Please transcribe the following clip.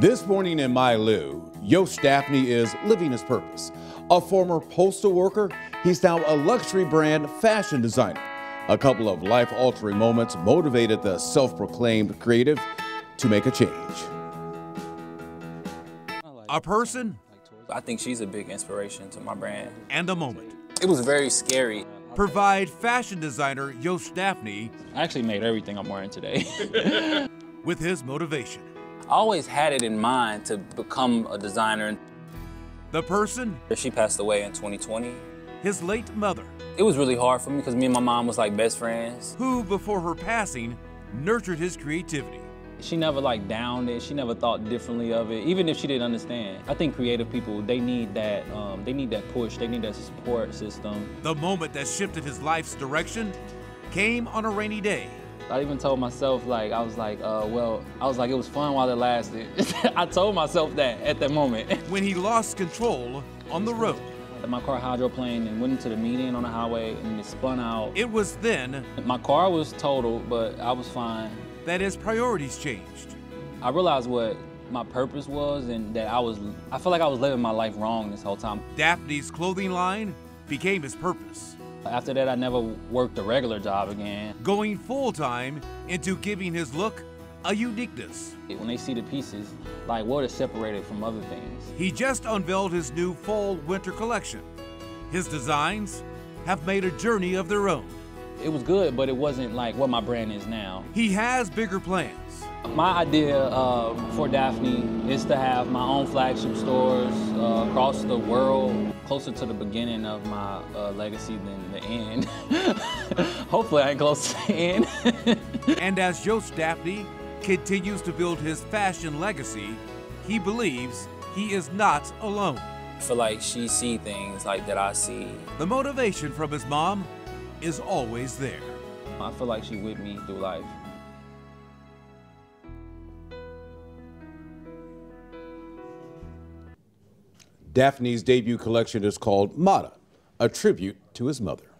This morning in my Lou, Yosh Daphney is living his purpose. A former postal worker, he's now a luxury brand fashion designer. A couple of life-altering moments motivated the self-proclaimed creative to make a change. A person? I think she's a big inspiration to my brand. And a moment. It was very scary. Provide fashion designer Yosh Daphney. I actually made everything I'm wearing today. With his motivation. I always had it in mind to become a designer. The person? She passed away in 2020. His late mother. It was really hard for me because me and my mom was like best friends. Who, before her passing, nurtured his creativity. She never like downed it. She never thought differently of it, even if she didn't understand. I think creative people, they need that push. They need that support system. The moment that shifted his life's direction came on a rainy day. I even told myself, like, I was like, it was fun while it lasted. I told myself that at that moment. When he lost control on the road. My car hydroplaned and went into the median on the highway and it spun out. It was then. My car was totaled, but I was fine. That his priorities changed. I realized what my purpose was and that I felt like I was living my life wrong this whole time. Daphney's clothing line became his purpose. After that, I never worked a regular job again. Going full-time into giving his look a uniqueness. When they see the pieces, like what is separated from other things. He just unveiled his new fall-winter collection. His designs have made a journey of their own. It was good, but it wasn't like what my brand is now. He has bigger plans. My idea for Daphney is to have my own flagship stores across the world, closer to the beginning of my legacy than the end. Hopefully I ain't close to the end. And as Yosh Daphney continues to build his fashion legacy, he believes he is not alone. I feel like she sees things like that I see. The motivation from his mom is always there. I feel like she's with me through life. Daphney's debut collection is called Mada, a tribute to his mother.